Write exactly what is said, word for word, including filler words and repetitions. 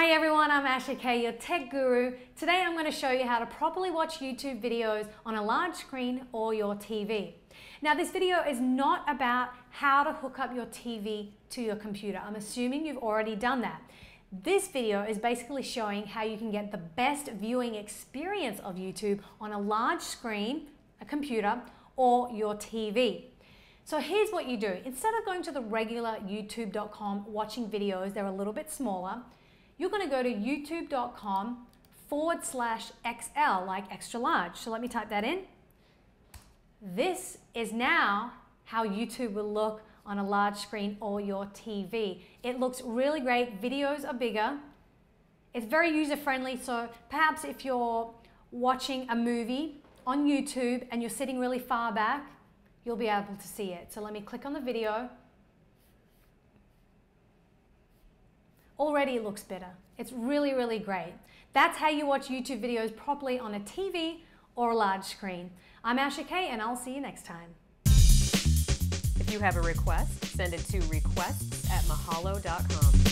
Hi everyone, I'm Asha Kay, your tech guru. Today I'm going to show you how to properly watch YouTube videos on a large screen or your T V. Now this video is not about how to hook up your T V to your computer. I'm assuming you've already done that. This video is basically showing how you can get the best viewing experience of YouTube on a large screen, a computer, or your T V. So here's what you do. Instead of going to the regular YouTube dot com watching videos, they're a little bit smaller. You're going to go to youtube.com forward slash XL, like extra large. So let me type that in. This is now how YouTube will look on a large screen or your T V. It looks really great. Videos are bigger. It's very user-friendly. So perhaps if you're watching a movie on YouTube and you're sitting really far back, you'll be able to see it. So let me click on the video. Already it looks better. It's really, really great. That's how you watch YouTube videos properly on a T V or a large screen. I'm Asha Kay and I'll see you next time. If you have a request, send it to requests at mahalo dot com.